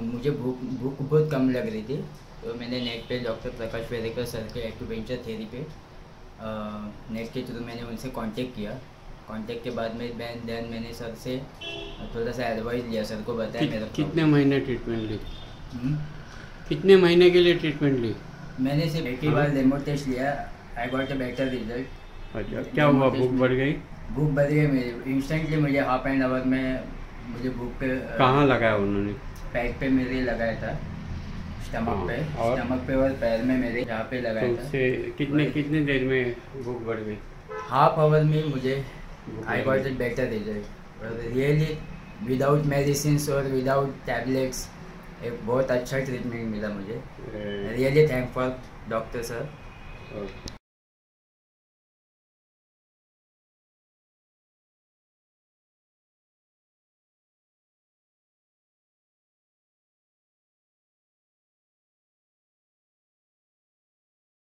मुझे भूख बहुत कम लग रही थी, तो मैंने नेट पे डॉक्टर प्रकाश वेरेकर सर के एक्यूपंक्चर थेरी पे नेट के थ्रू मैंने उनसे कांटेक्ट किया। कांटेक्ट के बाद में मैंने सर से थोड़ा सा एडवाइस लिया, सर को बताया मेरा कितने महीने ट्रीटमेंट ली, कितने महीने के लिए ट्रीटमेंट ली। मैंने सिर्फ एक ही बार डेमो टेस्ट लिया, I got a better result. अच्छा, क्या हुआ? भूख बढ़ गई? भूख बढ़ गई मेरी इंस्टेंटली, मुझे हाफ एंड आवर में मुझे भूख पे। कहाँ लगाया उन्होंने? पैक पे मेरे लगाया था, स्टमक पे, स्टमक पे और पैर में मेरे यहाँ पे लगाया था। उससे कितने देर में भूख बढ़ गई? हाफ आवर में मुझे I got a better result, really without medicine और विदाउट टैबलेट्स। एक बहुत अच्छा ट्रीटमेंट मिला मुझे, रियली थैंकफुल डॉक्टर सर।